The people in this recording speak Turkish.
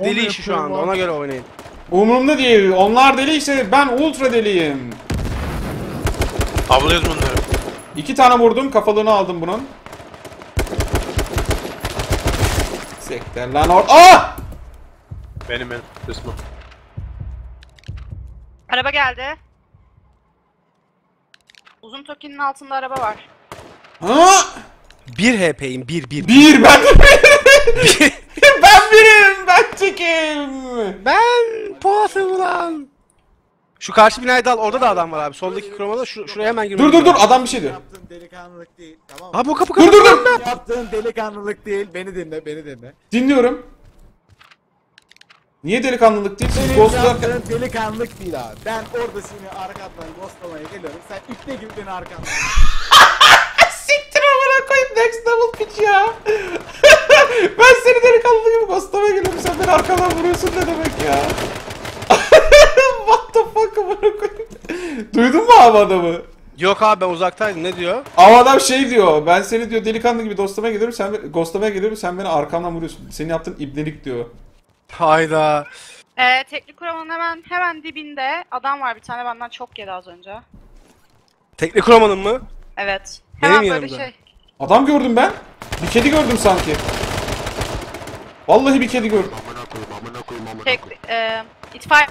Deli işi şu anda, ona göre oynayın. Umurumda değil, onlar deliyse ben ultra deliyim. Avlıyoruz bunları. 2 tane vurdum, kafalığını aldım bunun. Sekter lan or... Ah! Benim kısmı. Araba geldi. Uzun tokinin altında araba var. Ha! 1 HP'yim, 1. 1, ben de 1. Ben 1'im, ben çekim. Ben poğasım ulan. Şu karşı binayı dal, orada da adam var abi. Soldaki kromada, şuraya hemen girmem. Dur, adam bir şey diyor. Yaptığın delikanlılık değil, tamam mı? Abi bu kapı kapalı. Dur. Yaptığın delikanlılık değil, beni dinle. Dinliyorum. Niye delikanlılık değil? Benim yaptığım delikanlılık değil abi. Ben orada seni arkandan ghostlamaya geliyorum. Sen ipte gibi beni arkandan. Siktir amına koyayım next level piç ya. Ben seni delikanlı gibi ghostlamaya geliyorum. Sen beni arkadan vuruyorsun ne demek ya? What the fuck amına koyayım. Duydun mu abi adamı? Yok abi ben uzaktaydım, ne diyor? Ama adam şey diyor, ben seni diyor delikanlı gibi dostlamaya geliyorum, sen beni arkamdan vuruyorsun. Senin yaptığın ibnelik diyor. Hayda. Teknik Roma'nın hemen dibinde adam var, bir tane benden çok yedi az önce. Teknik Roma'nın mı? Evet. Hemen benim böyle yanımda. Şey. Adam gördüm ben. Bir kedi gördüm sanki. Vallahi bir kedi gördüm. İtfaiye.